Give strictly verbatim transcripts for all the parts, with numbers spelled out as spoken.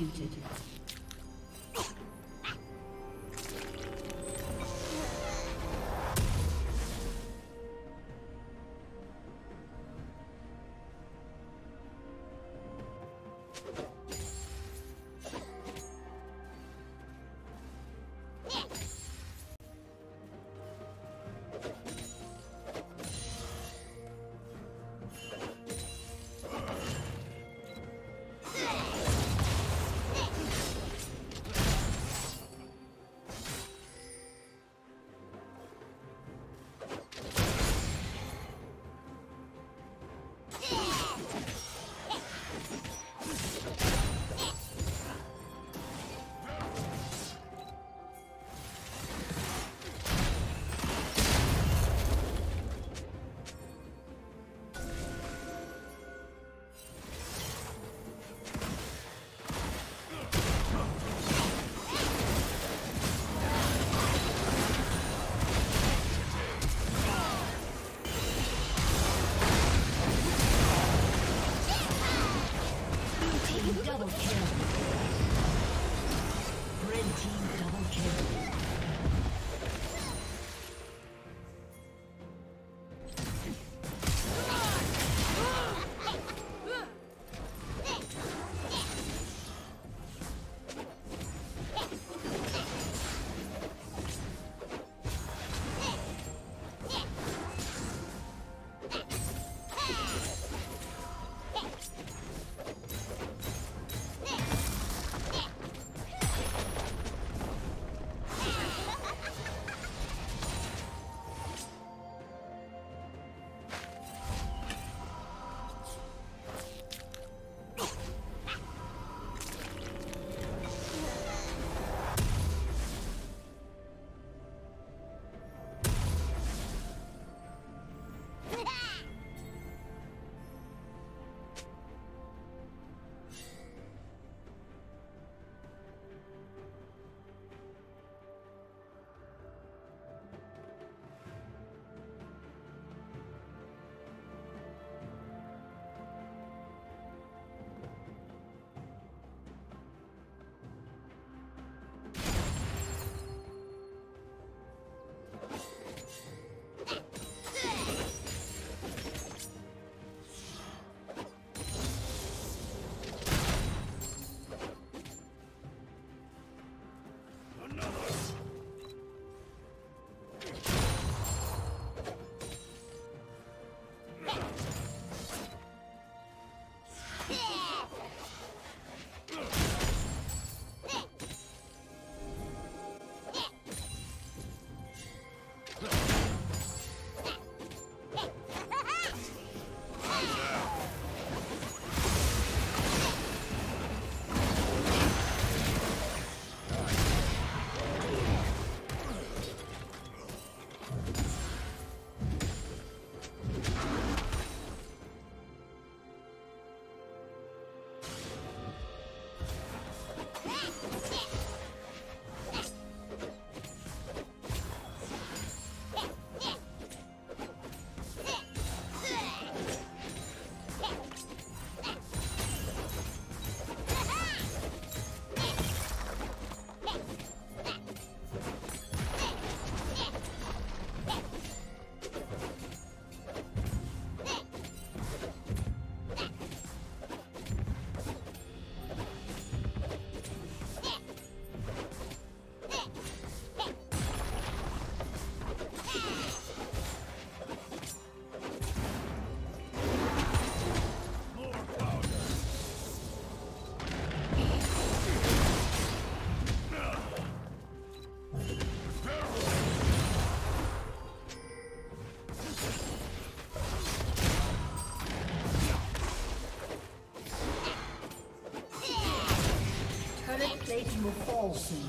executed. Plating will fall soon.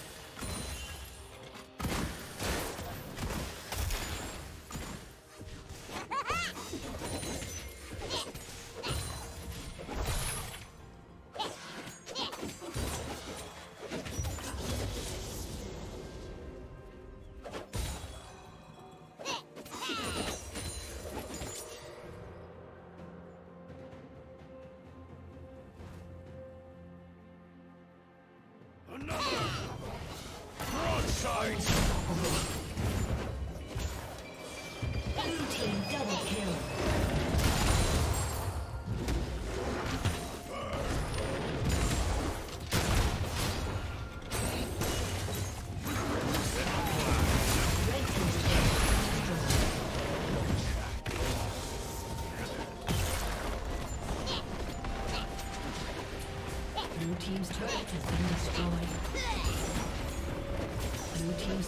Blue team's turret has been destroyed. Blue team's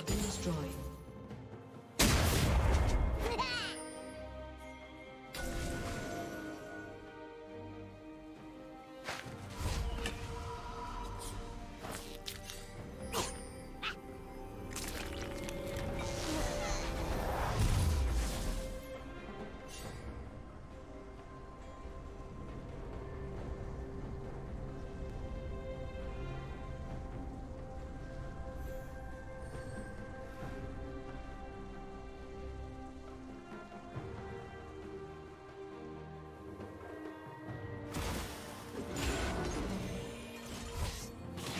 been destroyed.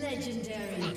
Legendary.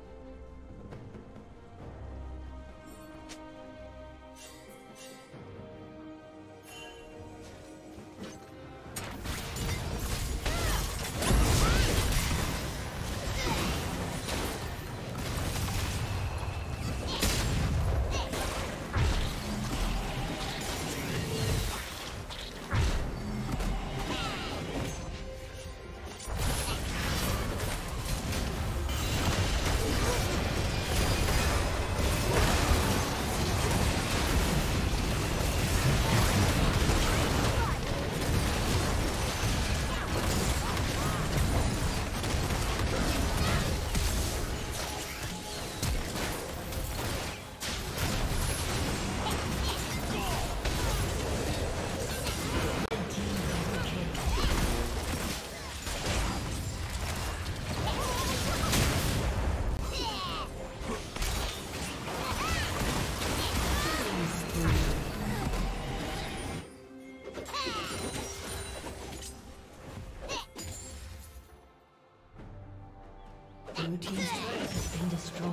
Blue team's turret has been destroyed.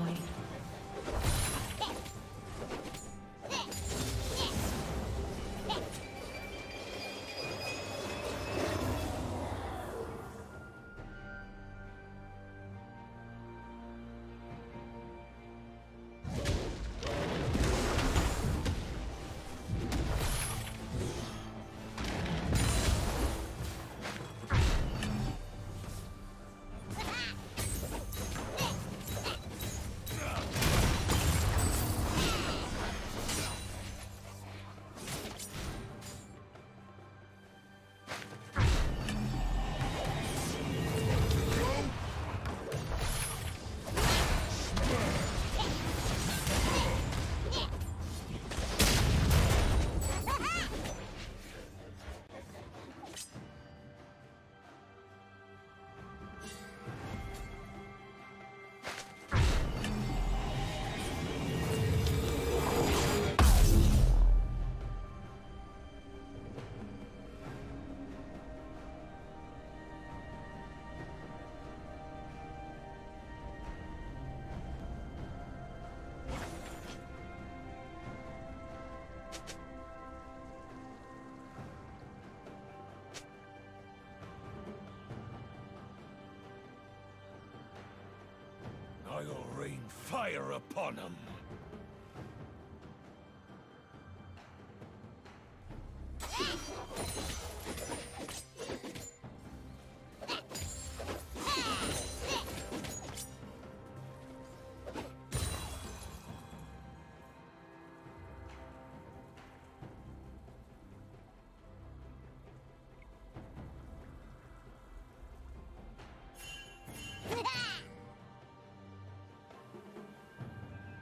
I'll rain fire upon him.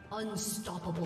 Unstoppable.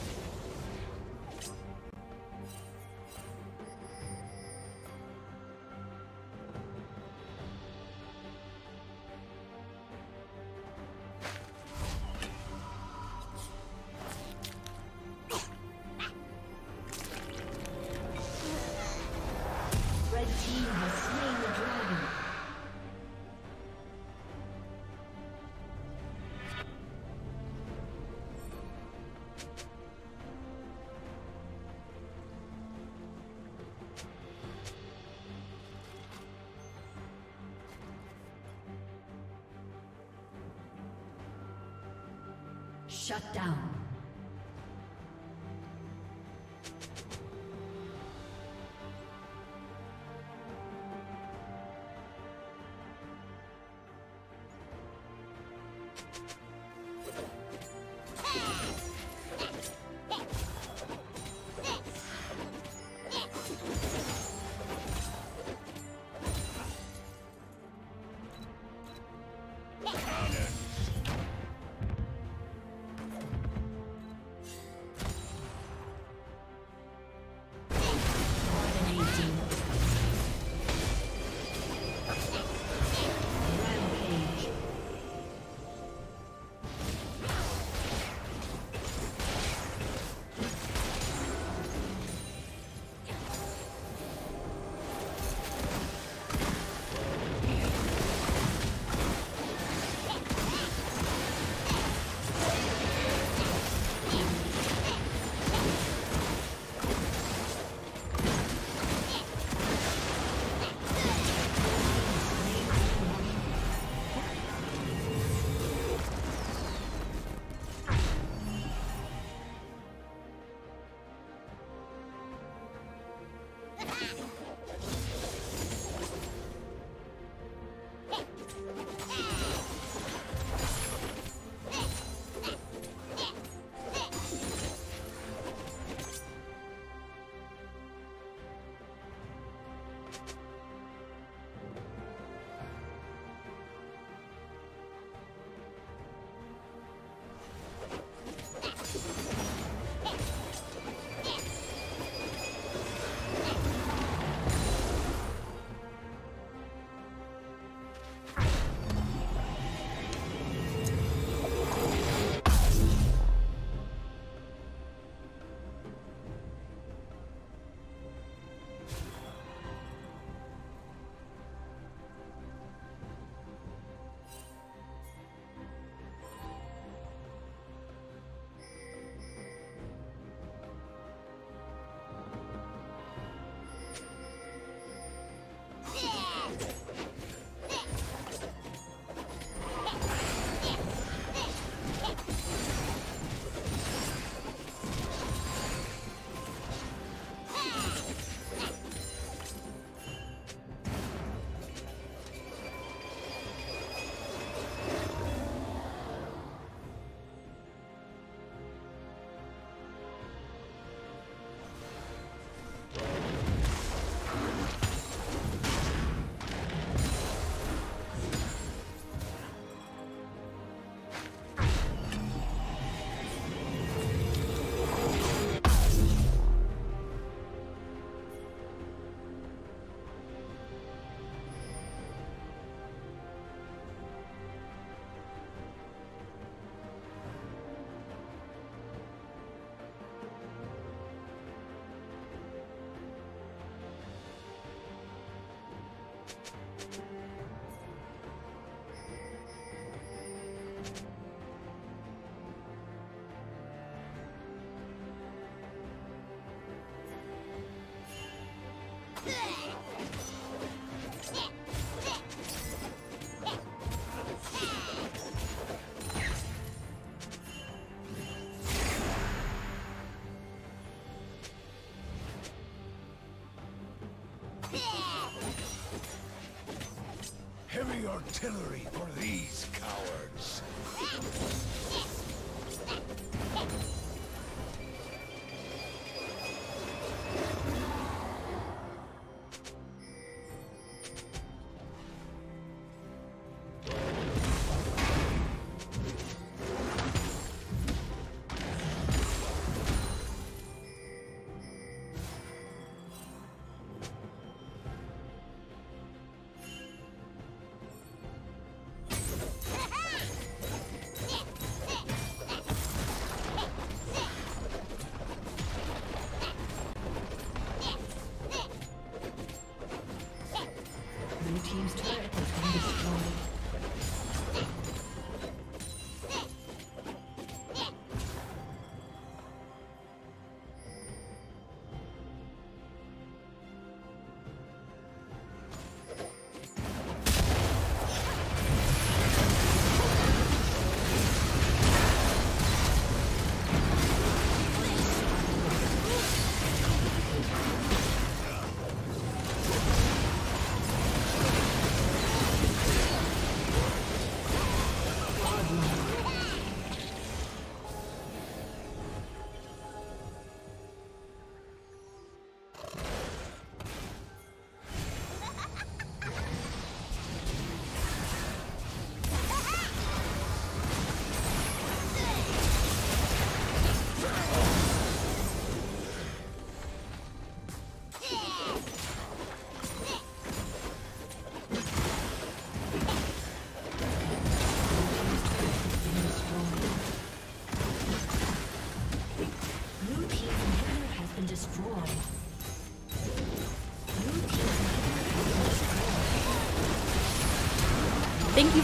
Shut down. Heavy artillery for these cowards. Thank you